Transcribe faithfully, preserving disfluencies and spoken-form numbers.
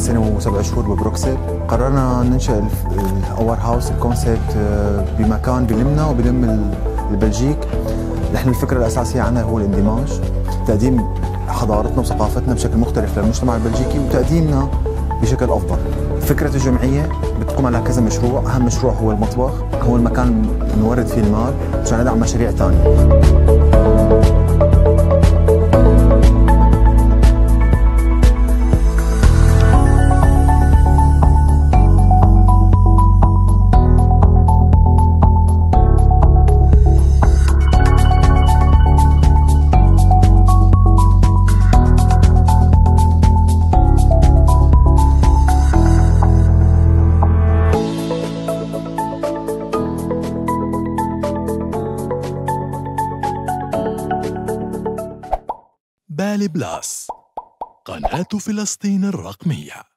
سنة وسبع شهور ببروكسل، قررنا ننشئ الأور هاوس الكونسبت بمكان بلمنا وبلم البلجيك. نحن الفكرة الأساسية عنا هو الاندماج، تقديم حضارتنا وثقافتنا بشكل مختلف للمجتمع البلجيكي وتقديمنا بشكل أفضل. فكرة الجمعية بتقوم على كذا مشروع، أهم مشروع هو المطبخ، هو المكان نورد فيه المال مشان ندعم مشاريع ثانية. بالي بلاس، قناة فلسطين الرقمية.